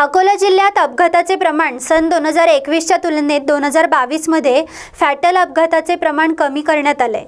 अकोला जिल्ह्यात अपघाताचे प्रमाण सन 2021 च्या तुलनेत 2022 मध्ये फॅटल अपघाताचे प्रमाण कमी करण्यात आले।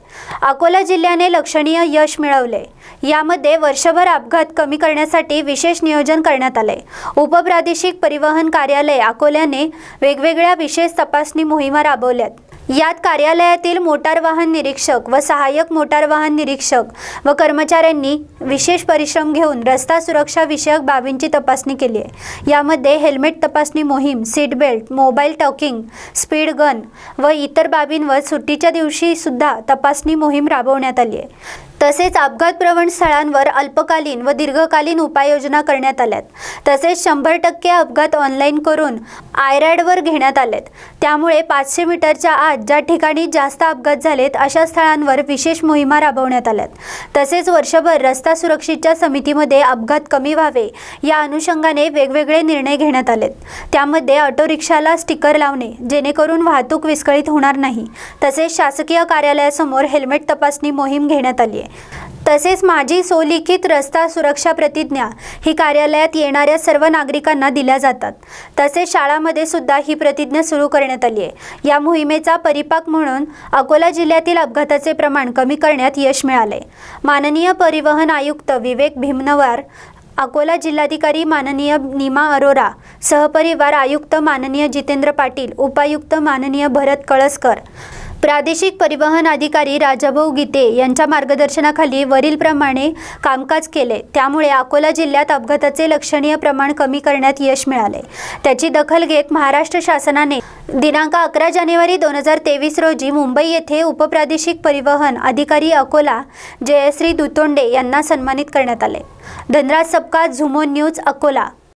अकोला जिल्ह्याने लक्षणीय यश मिळवले। यामध्ये वर्षभर अपघात कमी करण्यासाठी विशेष नियोजन करण्यात आले। उपप्रादेशिक परिवहन कार्यालय अकोल्याने वेगवेगळ्या विशेष तपासणी मोहिमा राबवल्यात। यात कार्यालयातील मोटार वाहन निरीक्षक व सहाय्यक मोटार वाहन निरीक्षक व कर्मचाऱ्यांनी विशेष परिश्रम घेऊन रस्ता सुरक्षा विषयक बाबींची तपासणी केली आहे। यामध्ये हेल्मेट तपासणी मोहीम, seat belt, mobile talking, speed gun व इतर बाबींवर सुट्टीच्या दिवशी सुद्धा तपासणी मोहीम राबवण्यात आली आहे। तसेच अपघात प्रवण स्थळांवर अल्पकालीन व दीर्घकालीन उपाययोजना करण्यात आल्यात। तसेच 100% अपघात ऑनलाईन करून आयरॅडवर घेण्यात आलेत। त्यामुळे 500 मीटरच्या आत ज्या ठिकाणी जास्त अपघात झालेत अशा स्थळांवर विशेष मोहिमा राबवण्यात आल्यात। तसेच वर्षभर रस्ता सुरक्षेच्या समितीमध्ये अपघात कमी व्हावे या अनुषंगाने वेगवेगळे निर्णय घेण्यात आलेत। त्यामध्ये ऑटो रिक्षाला स्टिकर लावणे जेणेकरून वाहतूक विस्कळीत होणार नाही। तसेच शासकीय कार्यालयासमोर हेल्मेट तपासणी मोहीम घेण्यात आली आहे। तसेच माझी सोलिखित रस्ता सुरक्षा प्रतिज्ञा ही कार्यालयात येणाऱ्या सर्व नागरिकांना दिल्या जातात। तसेच शाळांमध्ये सुद्धा ही प्रतिज्ञा सुरू करण्यात आली आहे। या मोहिमेचा परिपाक म्हणून अकोला जिल्ह्यातील अपघाताचे प्रमाण कमी करण्यात यश मिळाले। माननीय परिवहन आयुक्त विवेक भीमनवार, अकोला जिल्हाधिकारी माननीय नीमा अरोरा, सहपरिवार आयुक्त माननीय जितेंद्र पाटील, उपायुक्त माननीय भरत कळसकर, प्रादेशिक परिवहन अधिकारी राजभाऊ गीते यांच्या मार्गदर्शनाखाली वरीलप्रमाणे कामकाज केले। त्यामुळे अकोला जिल्ह्यात अपघाताचे लक्षणीय प्रमाण कमी करण्यात यश मिळाले। त्याची दखल घेत महाराष्ट्र शासनाने दिनांक 11 जानेवारी 2023 रोजी मुंबई येथे उपप्रादेशिक परिवहन अधिकारी अकोला जयश्री दुतोंडे यांना सन्मानित करण्यात आले। धनराज सबका, झुमो न्यूज, अकोला।